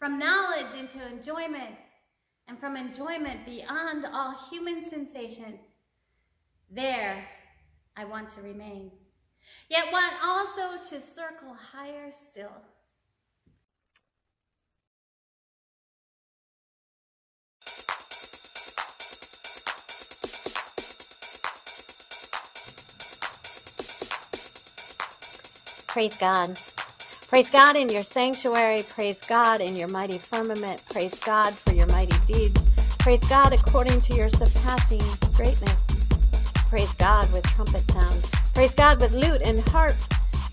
From knowledge into enjoyment, and from enjoyment beyond all human sensation. There I want to remain, yet want also to circle higher still. Praise God. Praise God in your sanctuary. Praise God in your mighty firmament. Praise God for your mighty deeds. Praise God according to your surpassing greatness. Praise God with trumpet sound. Praise God with lute and harp.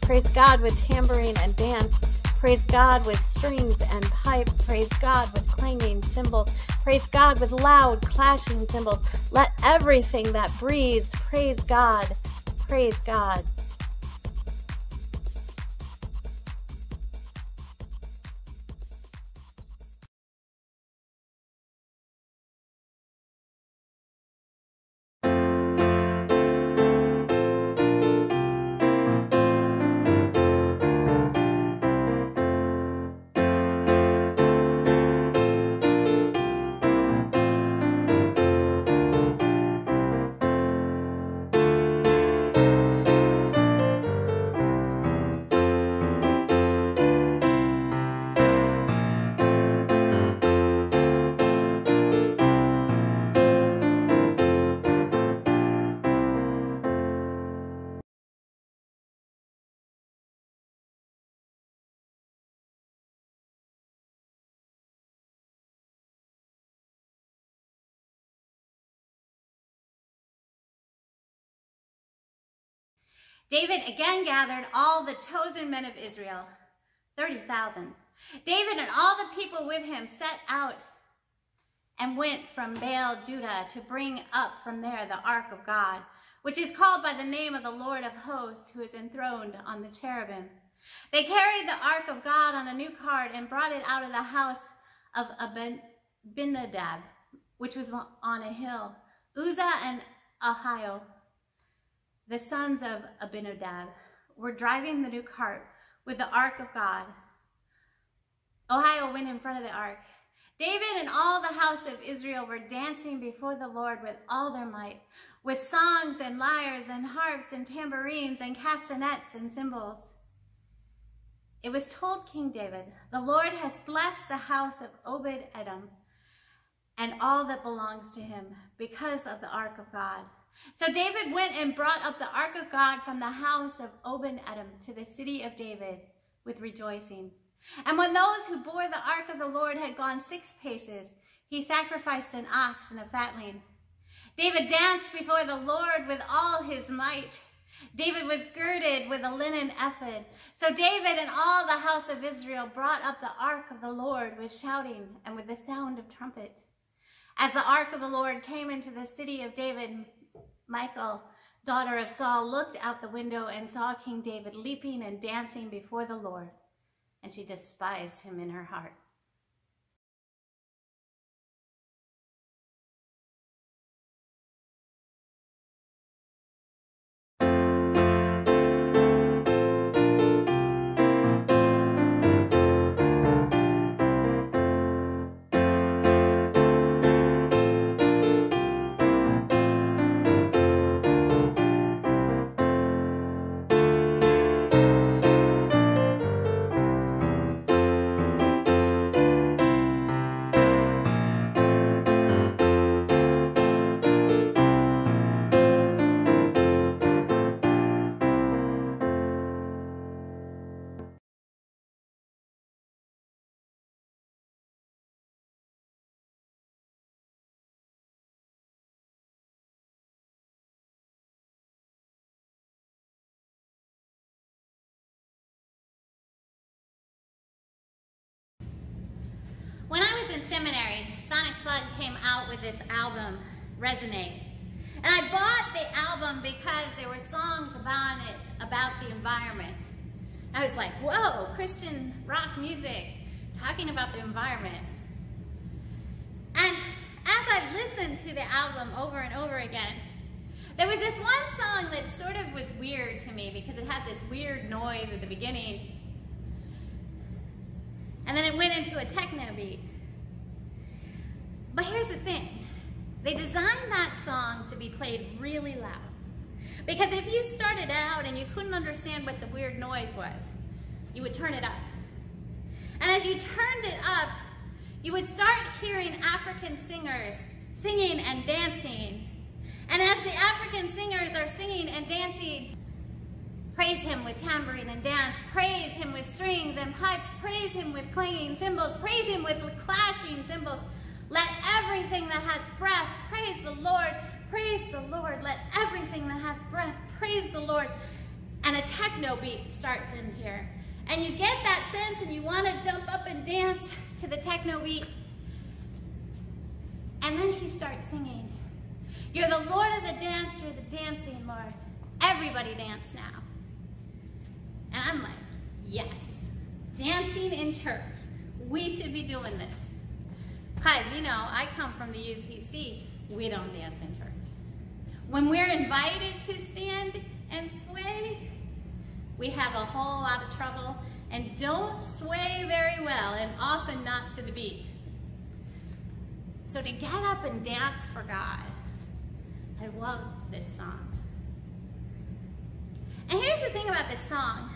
Praise God with tambourine and dance. Praise God with strings and pipe. Praise God with clanging cymbals. Praise God with loud clashing cymbals. Let everything that breathes praise God. Praise God. David again gathered all the chosen men of Israel, 30,000. David and all the people with him set out and went from Baal Judah to bring up from there the ark of God, which is called by the name of the Lord of hosts, who is enthroned on the cherubim. They carried the ark of God on a new cart and brought it out of the house of Abinadab, which was on a hill, Uzzah and Ahio. The sons of Abinadab were driving the new cart with the ark of God. Ahio went in front of the ark. David and all the house of Israel were dancing before the Lord with all their might, with songs and lyres and harps and tambourines and castanets and cymbals. It was told King David, "The Lord has blessed the house of Obed-Edom and all that belongs to him because of the ark of God." So David went and brought up the ark of God from the house of Obed-Edom to the city of David with rejoicing. And when those who bore the ark of the Lord had gone 6 paces, he sacrificed an ox and a fatling. David danced before the Lord with all his might. David was girded with a linen ephod. So David and all the house of Israel brought up the ark of the Lord with shouting and with the sound of trumpet. As the ark of the Lord came into the city of David, Michal, daughter of Saul, looked out the window and saw King David leaping and dancing before the Lord, and she despised him in her heart. When I was in seminary, Sonic Flood came out with this album, Resonate. And I bought the album because there were songs about it, about the environment. I was like, whoa, Christian rock music talking about the environment. And as I listened to the album over and over again, there was this one song that sort of was weird to me because it had this weird noise at the beginning. And then it went into a techno beat. But here's the thing. They designed that song to be played really loud. Because if you started out and you couldn't understand what the weird noise was, you would turn it up. And as you turned it up, you would start hearing African singers singing and dancing. And as the African singers are singing and dancing, praise him with tambourine and dance, praise him with strings and pipes, praise him with clanging cymbals, praise him with clashing cymbals. Let everything that has breath praise the Lord, praise the Lord. Let everything that has breath praise the Lord. And a techno beat starts in here. And you get that sense and you want to jump up and dance to the techno beat. And then he starts singing. You're the Lord of the dance, you're the dancing Lord. Everybody dance now. And I'm like, yes, dancing in church. We should be doing this. Because, you know, I come from the UCC. We don't dance in church. When we're invited to stand and sway, we have a whole lot of trouble and don't sway very well and often not to the beat. So to get up and dance for God, I loved this song. And here's the thing about this song.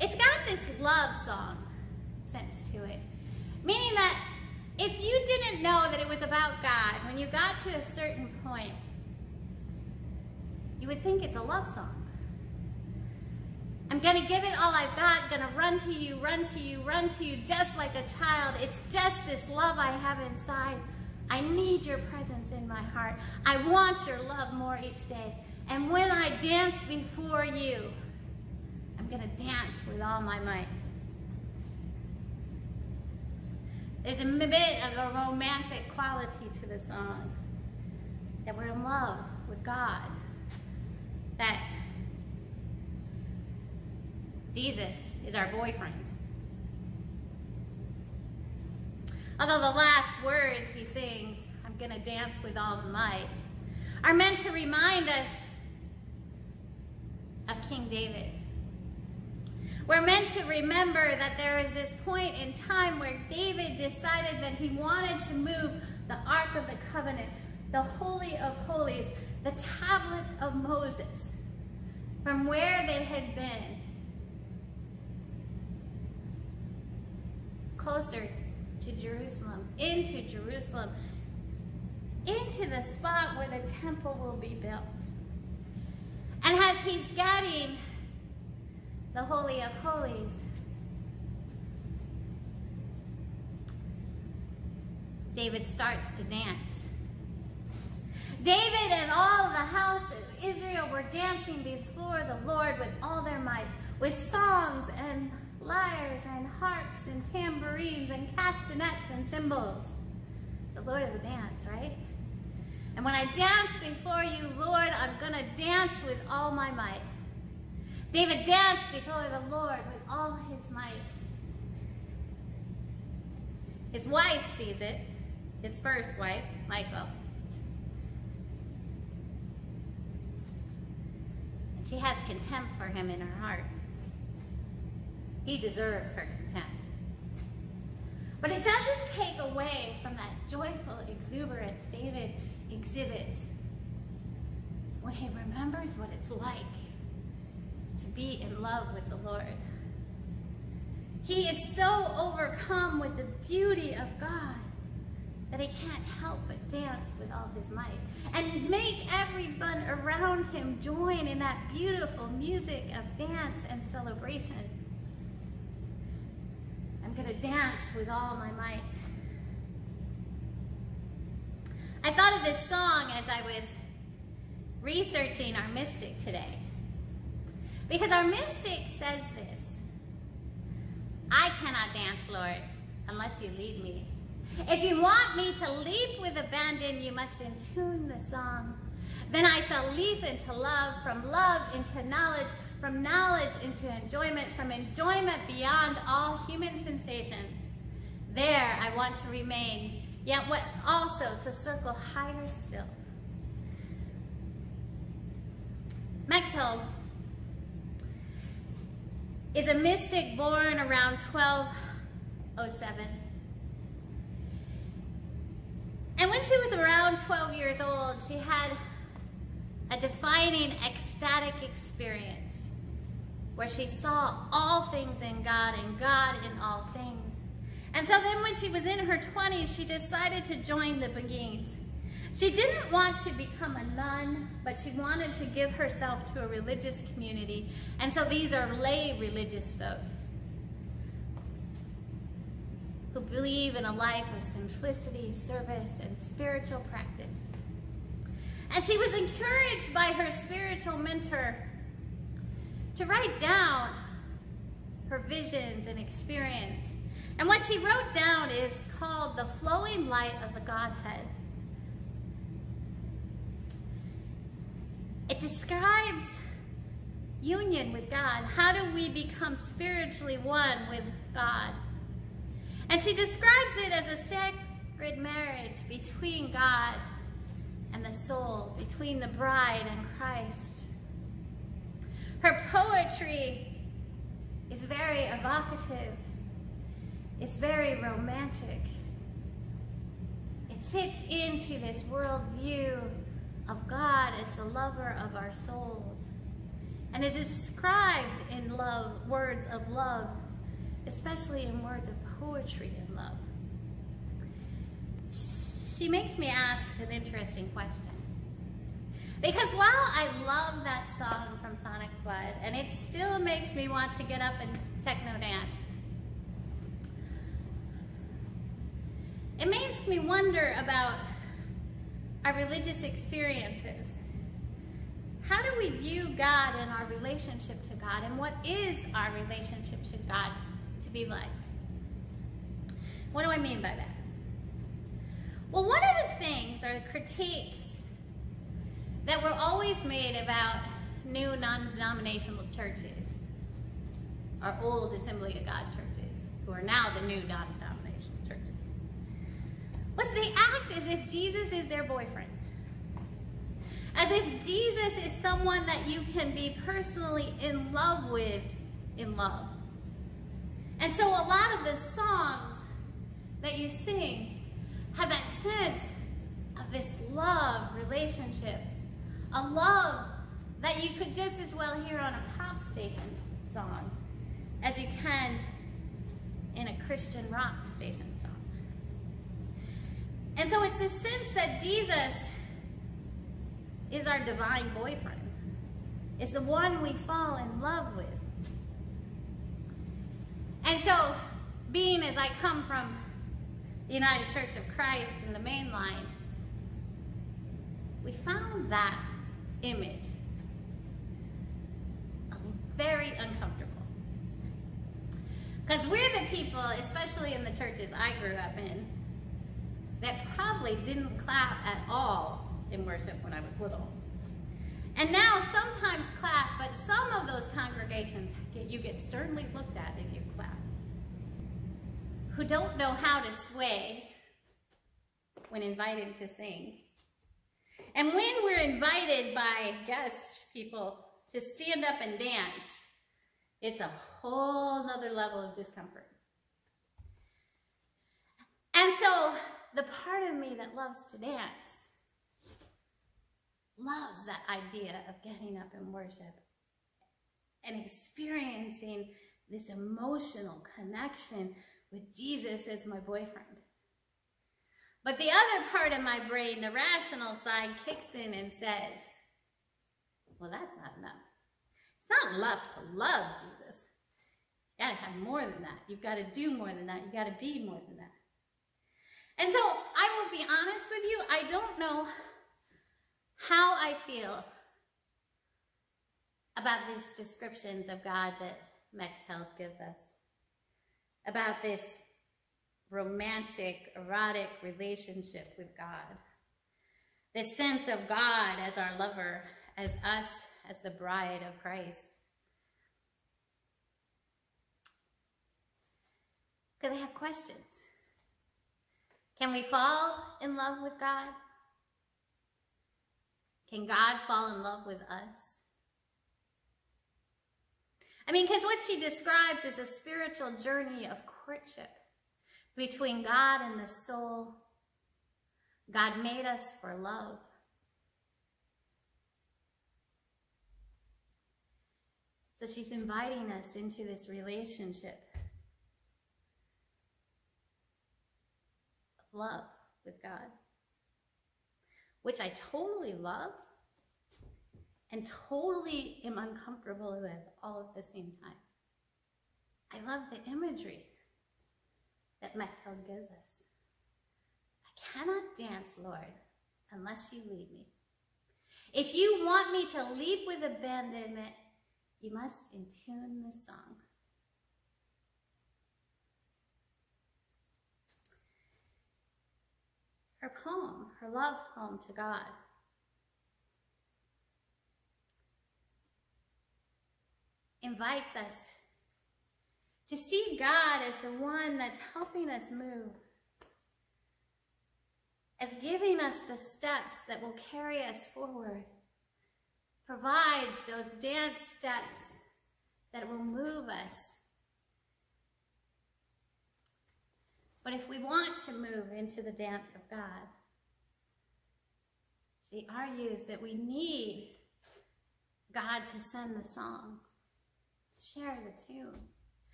It's got this love song sense to it. Meaning that if you didn't know that it was about God, when you got to a certain point, you would think it's a love song. I'm going to give it all I've got, going to run to you, run to you, run to you, just like a child. It's just this love I have inside. I need your presence in my heart. I want your love more each day. And when I dance before you, I'm going to dance with all my might. There's a bit of a romantic quality to the song, that we're in love with God, that Jesus is our boyfriend. Although the last words he sings, I'm going to dance with all might, are meant to remind us of King David. We're meant to remember that there is this point in time where David decided that he wanted to move the Ark of the Covenant, the Holy of Holies, the tablets of Moses, from where they had been, closer to Jerusalem, into Jerusalem, into the spot where the temple will be built. And as he's getting the Holy of Holies, David starts to dance. David and all the house of Israel were dancing before the Lord with all their might, with songs and lyres and harps and tambourines and castanets and cymbals. The Lord of the dance, right? And when I dance before you, Lord, I'm going to dance with all my might. David danced before the Lord with all his might. His wife sees it, his first wife, Michal. And she has contempt for him in her heart. He deserves her contempt. But it doesn't take away from that joyful exuberance David exhibits when he remembers what it's like to be in love with the Lord. He is so overcome with the beauty of God that he can't help but dance with all his might and make everyone around him join in that beautiful music of dance and celebration. I'm going to dance with all my might. I thought of this song as I was researching our mystic today. Because our mystic says this, I cannot dance, Lord, unless you lead me. If you want me to leap with abandon, you must intune the song. Then I shall leap into love, from love into knowledge, from knowledge into enjoyment, from enjoyment beyond all human sensation. There I want to remain, yet what also to circle higher still. Mechthild is a mystic born around 1207. And when she was around 12 years old, she had a defining ecstatic experience where she saw all things in God and God in all things. And so then when she was in her 20s, she decided to join the Beguines. She didn't want to become a nun, but she wanted to give herself to a religious community. And so these are lay religious folk who believe in a life of simplicity, service, and spiritual practice. And she was encouraged by her spiritual mentor to write down her visions and experience. And what she wrote down is called The Flowing Light of the Godhead. It describes union with God. How do we become spiritually one with God? And she describes it as a sacred marriage between God and the soul, between the bride and Christ. Her poetry is very evocative. It's very romantic. It fits into this worldview of God as the lover of our souls. And it is described in love, words of love, especially in words of poetry and love. She makes me ask an interesting question. Because while I love that song from Sonic Flood, and it still makes me want to get up and techno dance, it makes me wonder about our religious experiences. How do we view God and our relationship to God, and what is our relationship to God to be like? What do I mean by that? Well, one of the things, or the critiques, that were always made about new non-denominational churches, or old Assembly of God churches, who are now the new non-denominational churches, was they act as if Jesus is their boyfriend. As if Jesus is someone that you can be personally in love with, in love. And so a lot of the songs that you sing have that sense of this love relationship, a love that you could just as well hear on a pop station song as you can in a Christian rock station song. And so it's this sense that Jesus is our divine boyfriend. It's the one we fall in love with. And so, being as I come from the United Church of Christ in the main line, we found that image very uncomfortable. Because we're the people, especially in the churches I grew up in, that probably didn't clap at all in worship when I was little. And now sometimes clap, but some of those congregations, you get sternly looked at if you clap, who don't know how to sway when invited to sing. And when we're invited by guest people to stand up and dance, it's a whole nother level of discomfort. And so, the part of me that loves to dance loves that idea of getting up in worship and experiencing this emotional connection with Jesus as my boyfriend. But the other part of my brain, the rational side, kicks in and says, well, that's not enough. It's not enough to love Jesus. You gotta have more than that. You've gotta do more than that. You gotta be more than that. And so, I will be honest with you, I don't know how I feel about these descriptions of God that Mechthild gives us, about this romantic, erotic relationship with God. This sense of God as our lover, as us, as the bride of Christ. Because I have questions. Can we fall in love with God? Can God fall in love with us? I mean, because what she describes is a spiritual journey of courtship between God and the soul. God made us for love. So she's inviting us into this relationship of love with God, which I totally love and totally am uncomfortable with all at the same time. I love the imagery that Mechthild gives us. I cannot dance, Lord, unless you lead me. If you want me to leap with abandonment, you must intune this song. Her poem, her love poem to God, invites us to see God as the one that's helping us move, as giving us the steps that will carry us forward, provides those dance steps that will move us. But if we want to move into the dance of God, she argues that we need God to send the song, share the tune.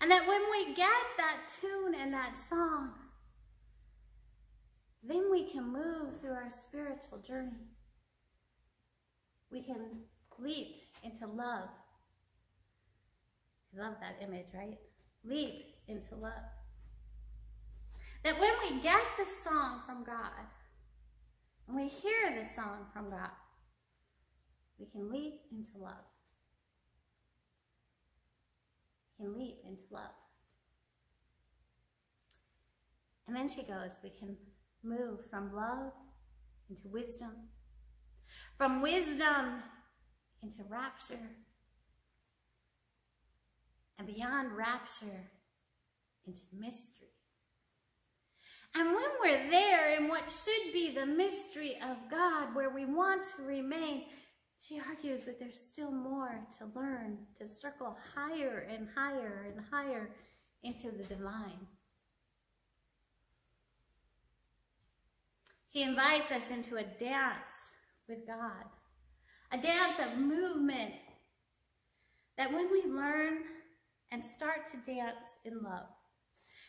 And that when we get that tune and that song, then we can move through our spiritual journey. We can leap into love. I love that image, right? Leap into love. That when we get the song from God, when we hear the song from God, we can leap into love. We can leap into love. And then she goes, we can move from love into wisdom, from wisdom into rapture, and beyond rapture into mystery. And when we're there in what should be the mystery of God, where we want to remain, she argues that there's still more to learn, to circle higher and higher and higher into the divine. She invites us into a dance with God, a dance of movement, that when we learn and start to dance in love,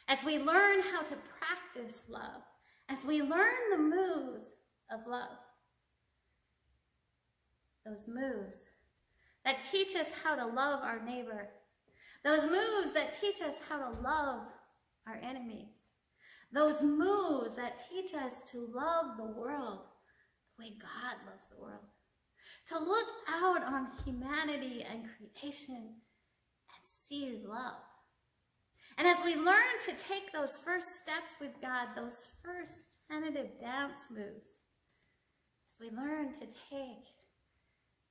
as we learn how to practice love, as we learn the moves of love, those moves that teach us how to love our neighbor, those moves that teach us how to love our enemies, those moves that teach us to love the world the way God loves the world, to look out on humanity and creation and see love. And as we learn to take those first steps with God, those first tentative dance moves, as we learn to take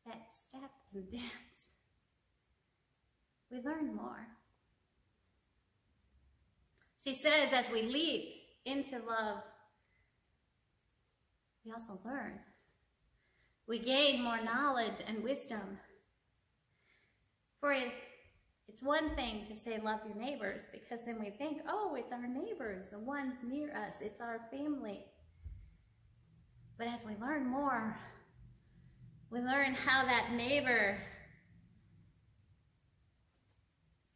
that step and dance, we learn more. She says, as we leap into love, we also learn. We gain more knowledge and wisdom. For it's one thing to say love your neighbors, because then we think, oh, it's our neighbors, the ones near us, it's our family. But as we learn more, we learn how that neighbor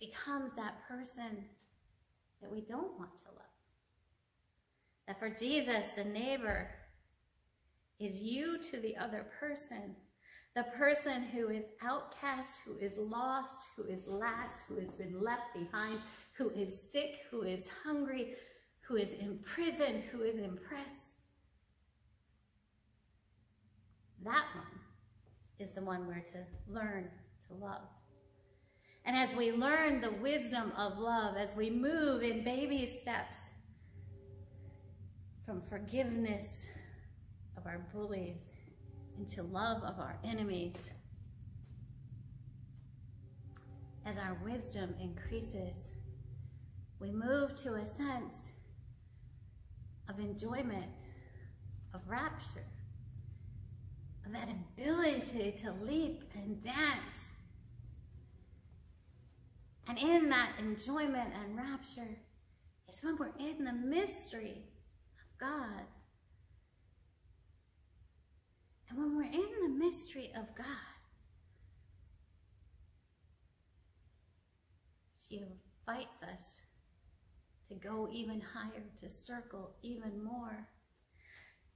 becomes that person that we don't want to love. That for Jesus, the neighbor is you to the other person, the person who is outcast, who is lost, who is last, who has been left behind, who is sick, who is hungry, who is imprisoned, who is impressed. That one is the one we're to learn to love. And as we learn the wisdom of love, as we move in baby steps, from forgiveness of our bullies into love of our enemies. As our wisdom increases, we move to a sense of enjoyment, of rapture, of that ability to leap and dance. And in that enjoyment and rapture is when we're in the mystery of God. And when we're in the mystery of God, she invites us to go even higher, to circle even more.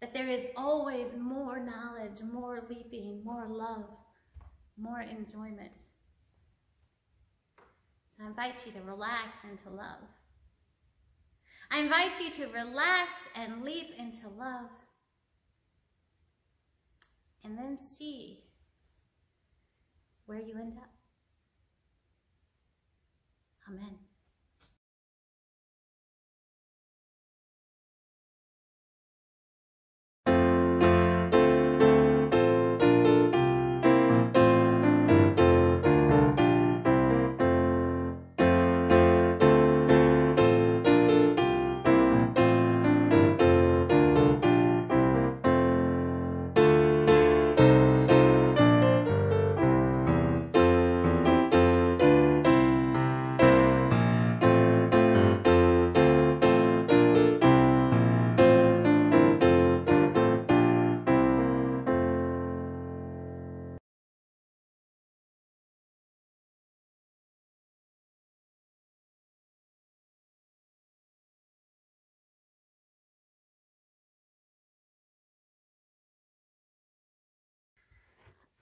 That there is always more knowledge, more leaping, more love, more enjoyment. So I invite you to relax into love. I invite you to relax and leap into love. And then see where you end up. Amen.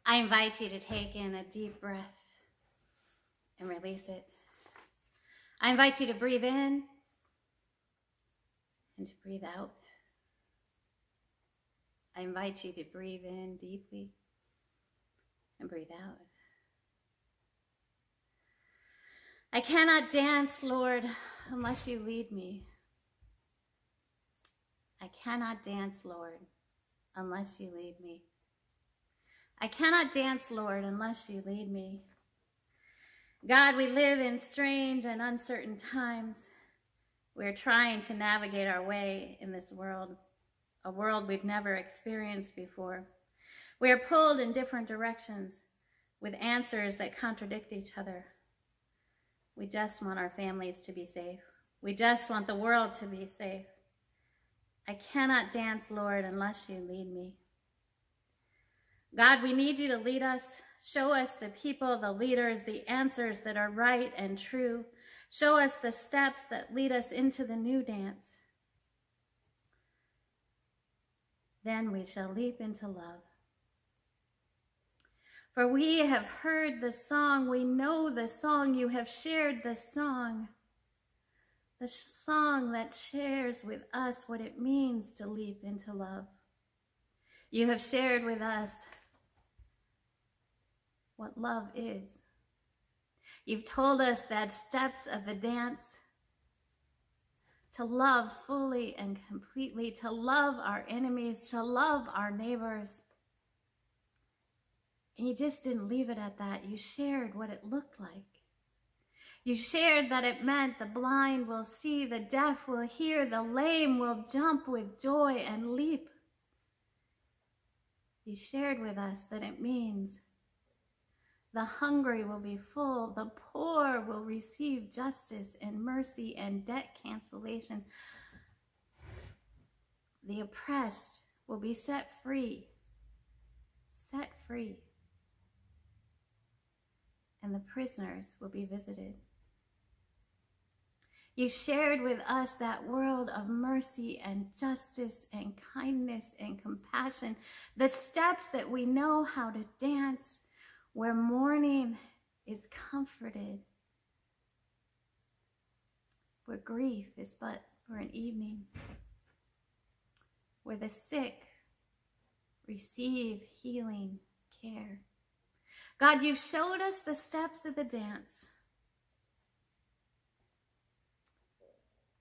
I invite you to take in a deep breath and release it. I invite you to breathe in and to breathe out. I invite you to breathe in deeply and breathe out. I cannot dance, Lord, unless you lead me. I cannot dance, Lord, unless you lead me. I cannot dance, Lord, unless you lead me. God, we live in strange and uncertain times. We're trying to navigate our way in this world, a world we've never experienced before. We are pulled in different directions with answers that contradict each other. We just want our families to be safe. We just want the world to be safe. I cannot dance, Lord, unless you lead me. God, we need you to lead us. Show us the people, the leaders, the answers that are right and true. Show us the steps that lead us into the new dance. Then we shall leap into love. For we have heard the song, we know the song, you have shared the song that shares with us what it means to leap into love. You have shared with us what love is. You've told us that steps of the dance to love fully and completely, to love our enemies, to love our neighbors. And you just didn't leave it at that. You shared what it looked like. You shared that it meant the blind will see, the deaf will hear, the lame will jump with joy and leap. You shared with us that it means the hungry will be full, the poor will receive justice and mercy and debt cancellation. The oppressed will be set free, and the prisoners will be visited. You shared with us that world of mercy and justice and kindness and compassion, the steps that we know how to dance, where mourning is comforted, where grief is but for an evening, where the sick receive healing care. God, you showed us the steps of the dance.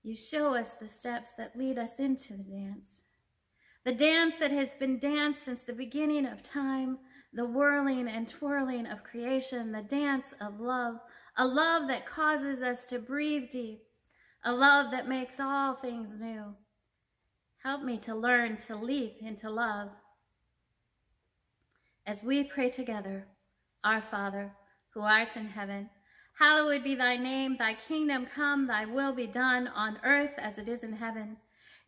You show us the steps that lead us into the dance that has been danced since the beginning of time, the whirling and twirling of creation, the dance of love, a love that causes us to breathe deep, a love that makes all things new. Help me to learn to leap into love. As we pray together, Our Father, who art in heaven, hallowed be thy name, thy kingdom come, thy will be done on earth as it is in heaven.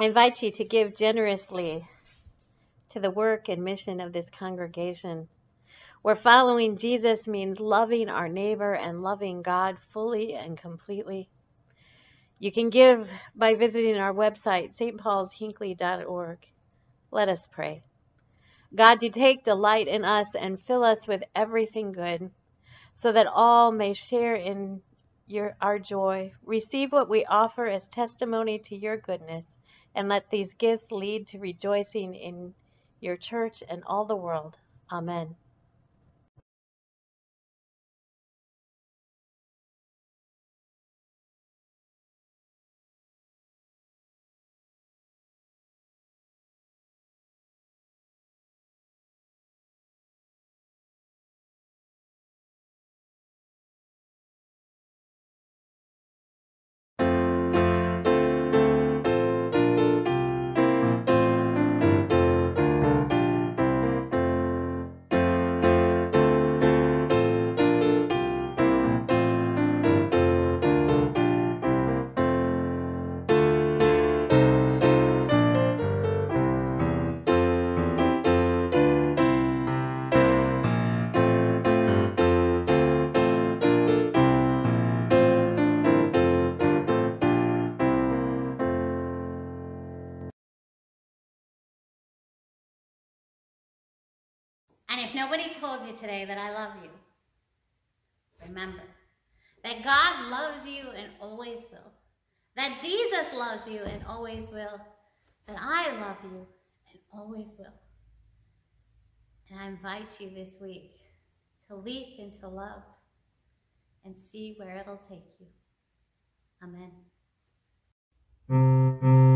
I invite you to give generously to the work and mission of this congregation, where following Jesus means loving our neighbor and loving God fully and completely. You can give by visiting our website, stpaulshinckley.org. Let us pray. God, you take delight in us and fill us with everything good, so that all may share in our joy. Receive what we offer as testimony to your goodness, and let these gifts lead to rejoicing in your church and all the world. Amen. And if nobody told you today that I love you, remember that God loves you and always will, that Jesus loves you and always will, that I love you and always will. And I invite you this week to leap into love and see where it'll take you. Amen.